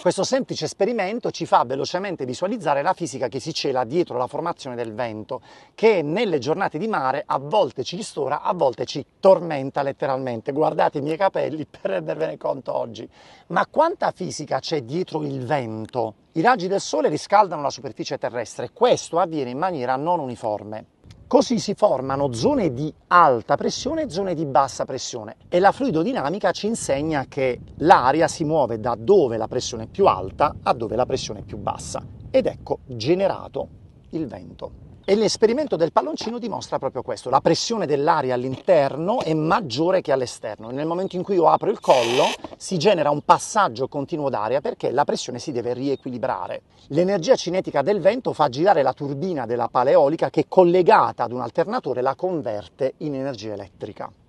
Questo semplice esperimento ci fa velocemente visualizzare la fisica che si cela dietro la formazione del vento, che nelle giornate di mare a volte ci ristora, a volte ci tormenta letteralmente. Guardate i miei capelli per rendervene conto oggi. Ma quanta fisica c'è dietro il vento? I raggi del sole riscaldano la superficie terrestre, questo avviene in maniera non uniforme. Così si formano zone di alta pressione e zone di bassa pressione, e la fluidodinamica ci insegna che l'aria si muove da dove la pressione è più alta a dove la pressione è più bassa, ed ecco generato il vento. E l'esperimento del palloncino dimostra proprio questo: la pressione dell'aria all'interno è maggiore che all'esterno. Nel momento in cui io apro il collo si genera un passaggio continuo d'aria perché la pressione si deve riequilibrare. L'energia cinetica del vento fa girare la turbina della pala eolica che, collegata ad un alternatore, la converte in energia elettrica.